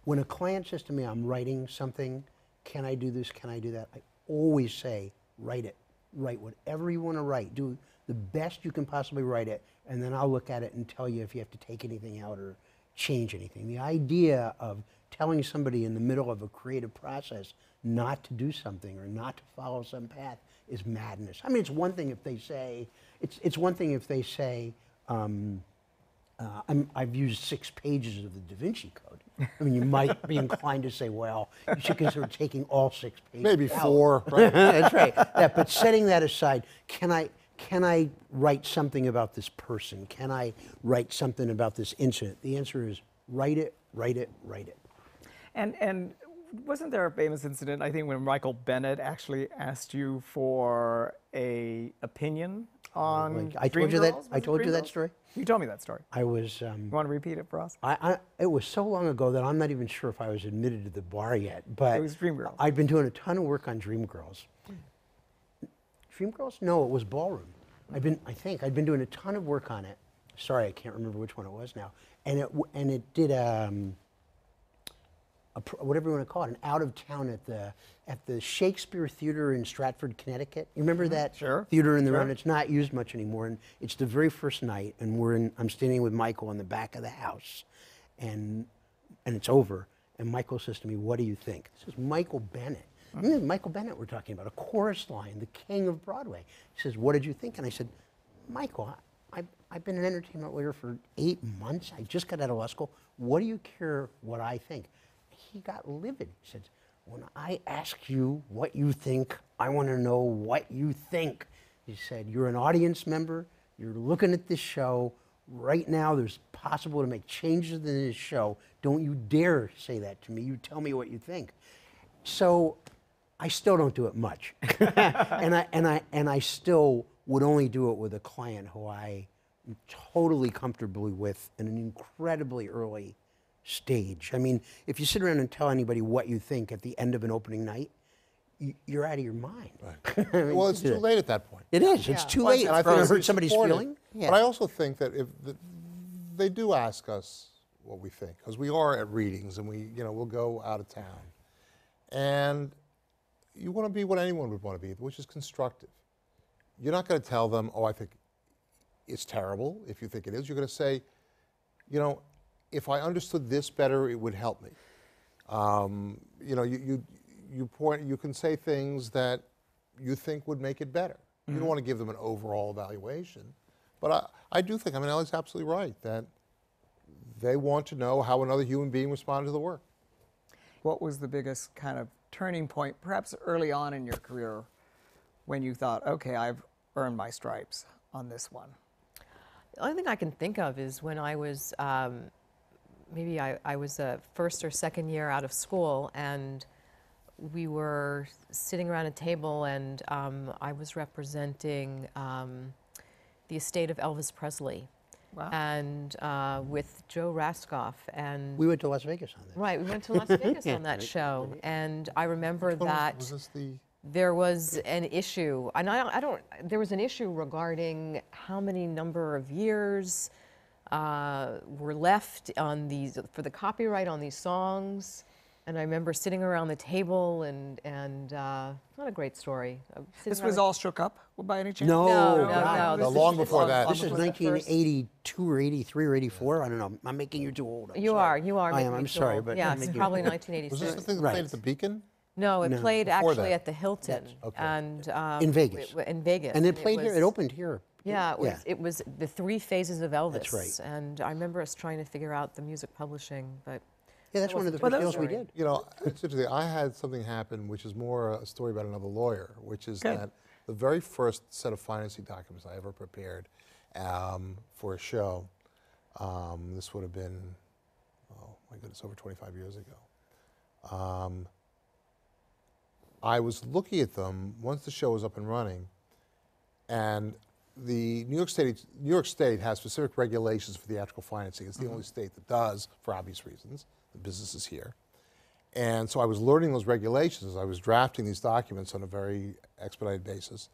When a client says to me, I'm writing something, can I do this, can I do that? I always say, write it. Write whatever you want to write. Do the best you can possibly write it, and then I'll look at it and tell you if you have to take anything out or change anything. The idea of telling somebody in the middle of a creative process not to do something or not to follow some path is madness. I mean, it's one thing if they say, it's one thing if they say, I've used 6 pages of the Da Vinci Code. I mean, you might be inclined to say, well, you should consider taking all 6 pages. Maybe out. 4. Right? That's right. Yeah, but setting that aside, can I write something about this person? Can I write something about this incident? The answer is write it, write it, write it. And Wasn't there a famous incident, I think, when Michael Bennett actually asked you for an opinion on I told you that story? You told me that story. I was... you want to repeat it for us? It was so long ago that I'm not even sure if I was admitted to the bar yet, but... It was Dreamgirls. I'd been doing a ton of work on Dreamgirls. Dreamgirls? No, it was Ballroom. I think I'd been doing a ton of work on it. Sorry, I can't remember which one it was now. And it did whatever you want to call it, an out of town at the Shakespeare Theater in Stratford, Connecticut. You remember that theater in the round? It's not used much anymore, and it's the very first night, and I'm standing with Michael in the back of the house, and it's over, and Michael says to me, "What do you think?" This is Michael Bennett. Michael Bennett we're talking about, a chorus line, the king of Broadway. He says, "What did you think?" And I said, "Michael, I've been an entertainment lawyer for 8 months. I just got out of law school. What do you care what I think?" He got livid. He said, "When I ask you what you think, I want to know what you think." He said, "You're an audience member. You're looking at this show. Right now, there's possible to make changes in this show. Don't you dare say that to me. You tell me what you think." So I still don't do it much. and I still would only do it with a client who I am totally comfortably with in an incredibly early stage. I mean, if you sit around and tell anybody what you think at the end of an opening night, you're out of your mind. Right. I mean, well, it's too late at that point. It is. Yeah. It's too late. And I think it hurts somebody's feeling. Yeah. But I also think that if they do ask us what we think, because we are at readings and we'll go out of town, and you want to be what anyone would want to be, which is constructive. You're not going to tell them, "Oh, I think it's terrible," if you think it is. You're going to say, "If I understood this better, it would help me." You can say things that you think would make it better. Mm-hmm. You don't want to give them an overall evaluation, but I do think, Ellie's absolutely right that they want to know how another human being responded to the work. What was the biggest kind of turning point, perhaps early on in your career, when you thought, "Okay, I've earned my stripes on this one"? The only thing I can think of is when I was maybe I was a first or second year out of school, and we were sitting around a table, and I was representing the estate of Elvis Presley. Wow. And with Joe Raskoff, and... We went to Las Vegas on that. Right, we went to Las Vegas on that show, and I remember that there was an issue, and there was an issue regarding how many number of years were left on these for the copyright on these songs, and I remember sitting around the table and not a great story. This was all Shook Up by any chance? No. Long before that. This is 1982 or 83 or 84. I don't know. I'm making you too old. You are. I am. I'm sorry, but yeah, it's probably 1986. Was this the thing that played at the Beacon? No, it played actually at the Hilton, and in Vegas. And it played here. It opened here. Yeah, it was the Three Phases of Elvis. That's right. And I remember us trying to figure out the music publishing, but yeah, that's one of the first deals we did. I had something happen, which is more a story about another lawyer, which is that the very first set of financing documents I ever prepared for a show. This would have been, oh my goodness, over 25 years ago. I was looking at them once the show was up and running, and the New York State has specific regulations for theatrical financing. It's the only state that does, for obvious reasons. The business is here. And so I was learning those regulations. I was drafting these documents on a very expedited basis.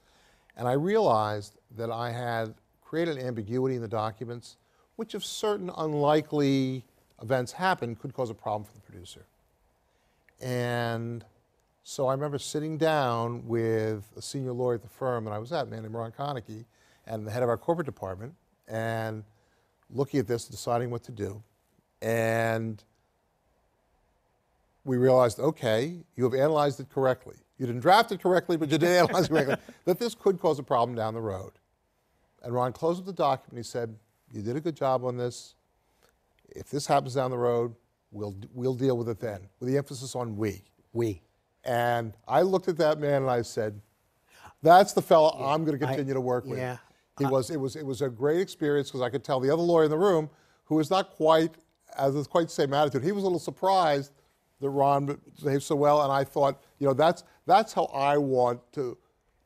And I realized that I had created ambiguity in the documents, which if certain unlikely events happened, could cause a problem for the producer. And so I remember sitting down with a senior lawyer at the firm that I was at, a man named Ron Konecki, and the head of our corporate department, and looking at this, deciding what to do. And we realized, okay, you have analyzed it correctly. You didn't draft it correctly, but you did analyze it correctly, that this could cause a problem down the road. And Ron closed up the document. He said, "You did a good job on this. If this happens down the road, we'll deal with it then," with the emphasis on we. We. And I looked at that man and I said, "That's the fellow I'm going to continue to work with." Yeah. It was a great experience, because I could tell the other lawyer in the room, who was not quite the same attitude. He was a little surprised that Ron behaved so well, and I thought, you know, that's how I want to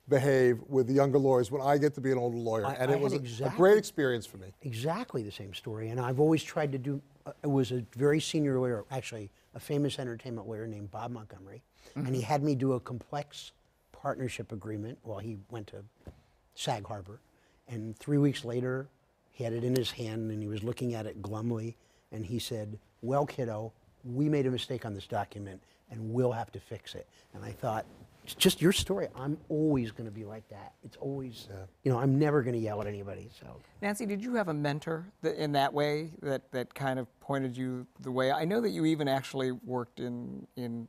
behave with the younger lawyers when I get to be an older lawyer. And it was a great experience for me. Exactly the same story, and I've always tried to do, it was a very senior lawyer, actually a famous entertainment lawyer named Bob Montgomery, and he had me do a complex partnership agreement while he went to Sag Harbor, and 3 weeks later, he had it in his hand and he was looking at it glumly, and he said, well, kiddo, we made a mistake on this document and we'll have to fix it. And I thought, it's just your story. I'm always going to be like that. It's always, you know, I'm never going to yell at anybody. So, Nancy, did you have a mentor in that way that kind of pointed you the way? I know that you even actually worked in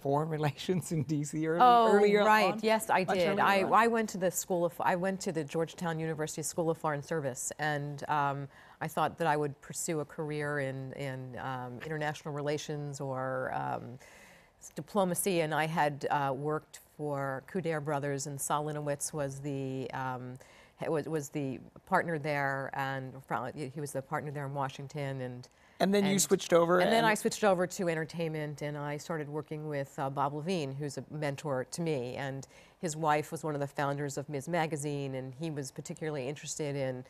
foreign relations in D.C. earlier right. On. Yes, I did. I went to the Georgetown University School of Foreign Service, and I thought that I would pursue a career in international relations or diplomacy, and I had worked for Couder Brothers, and Saul Linowitz was the partner there, and he was the partner there in Washington, and then you switched over, and then I switched over to entertainment, and I started working with Bob Levine, who's a mentor to me, and his wife was one of the founders of Ms. Magazine, and he was particularly interested in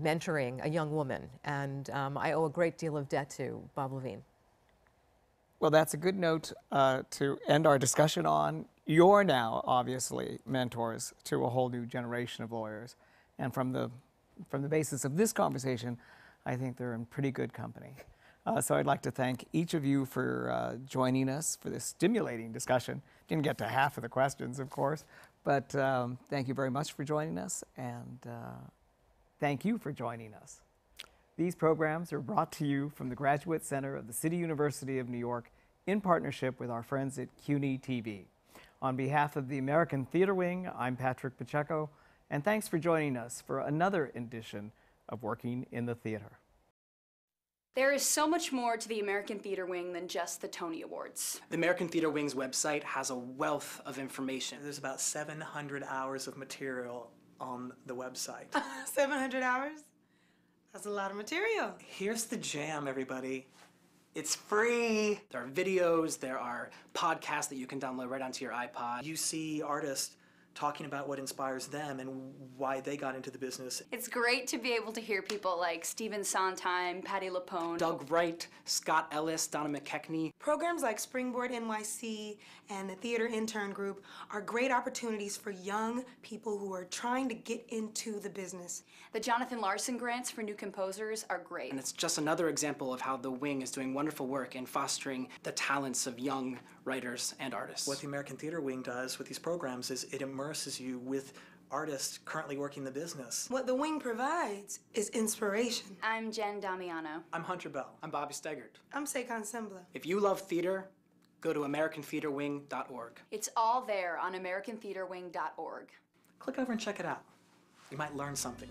mentoring a young woman, and I owe a great deal of debt to Bob Levine. Well, that's a good note to end our discussion on. You're now, obviously, mentors to a whole new generation of lawyers. And from the basis of this conversation, I think they're in pretty good company. So I'd like to thank each of you for joining us for this stimulating discussion. Didn't get to half of the questions, of course, but thank you very much for joining us, and thank you for joining us. These programs are brought to you from the Graduate Center of the City University of New York in partnership with our friends at CUNY TV. On behalf of the American Theatre Wing, I'm Patrick Pacheco, and thanks for joining us for another edition of Working in the Theatre. There is so much more to the American Theatre Wing than just the Tony Awards. The American Theatre Wing's website has a wealth of information. There's about 700 hours of material on the website. 700 hours? That's a lot of material. Here's the jam, everybody. It's free. There are videos, there are podcasts that you can download right onto your iPod. You see artists talking about what inspires them and why they got into the business. It's great to be able to hear people like Stephen Sondheim, Patti LuPone, Doug Wright, Scott Ellis, Donna McKechnie. Programs like Springboard NYC and the Theater Intern Group are great opportunities for young people who are trying to get into the business. The Jonathan Larson grants for new composers are great. And it's just another example of how the Wing is doing wonderful work in fostering the talents of young writers and artists. What the American Theatre Wing does with these programs is it immerses you with artists currently working the business. What the Wing provides is inspiration. I'm Jen Damiano. I'm Hunter Bell. I'm Bobby Steggert. I'm Sekan Sembla. If you love theater, go to AmericanTheaterWing.org. It's all there on AmericanTheaterWing.org. Click over and check it out. You might learn something.